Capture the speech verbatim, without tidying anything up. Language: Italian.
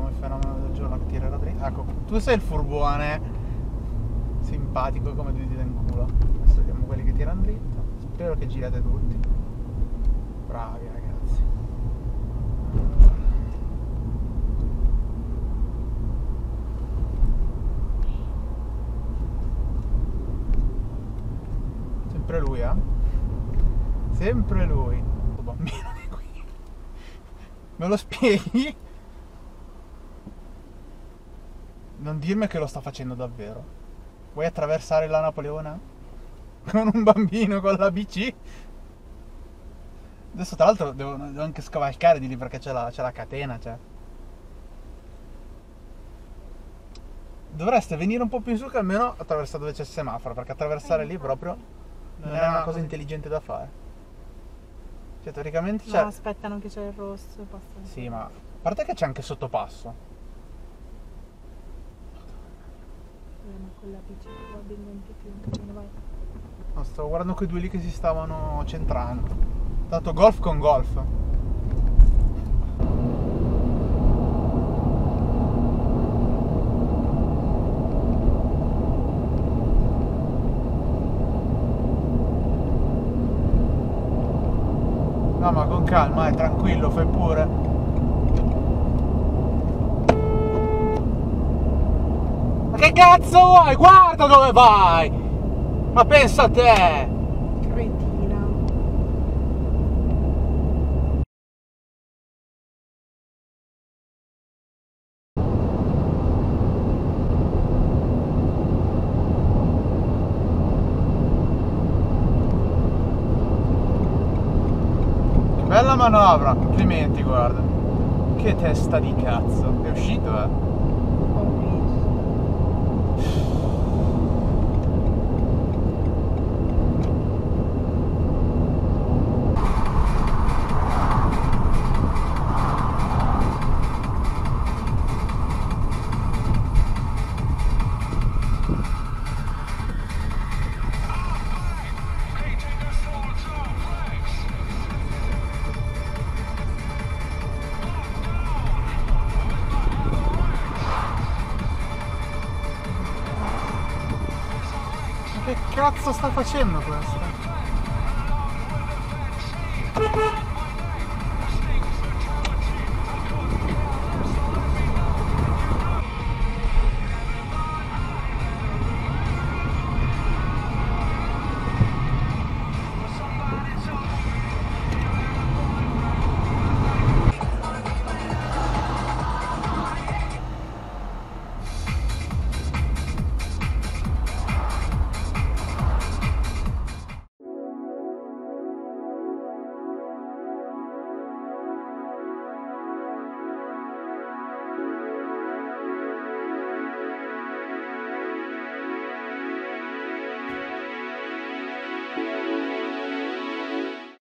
vediamo il fenomeno del giorno che tirerà dritta. Ecco, tu sei il furbone simpatico come due dita in culo. Adesso vediamo quelli che tirano dritto. Spero che girate tutti. Bravi ragazzi. Allora. Sempre lui, eh? Sempre lui. Questo bambino di qui. Me lo spieghi? Non dirmi che lo sta facendo davvero. Vuoi attraversare la Napoleone? Con un bambino con la bici? Adesso tra l'altro devo, devo anche scavalcare di lì perché c'è la, la catena, cioè. Dovreste venire un po' più in su che almeno attraversa dove c'è il semaforo, perché attraversare lì proprio non è una cosa intelligente da fare. Cioè teoricamente c'è... No, aspettano che c'è il rosso e passano. Sì, ma... A parte che c'è anche sottopasso. Ma con la bici va bene anche più, non vai. No, stavo guardando quei due lì che si stavano centrando. Tanto golf con golf. No, ma con calma, eh, tranquillo, fai pure. Che cazzo vuoi? Guarda dove vai! Ma pensa a te! Cretina. Che bella manovra! Complimenti, guarda! Che testa di cazzo! È uscito, eh! Che cazzo sta facendo questo?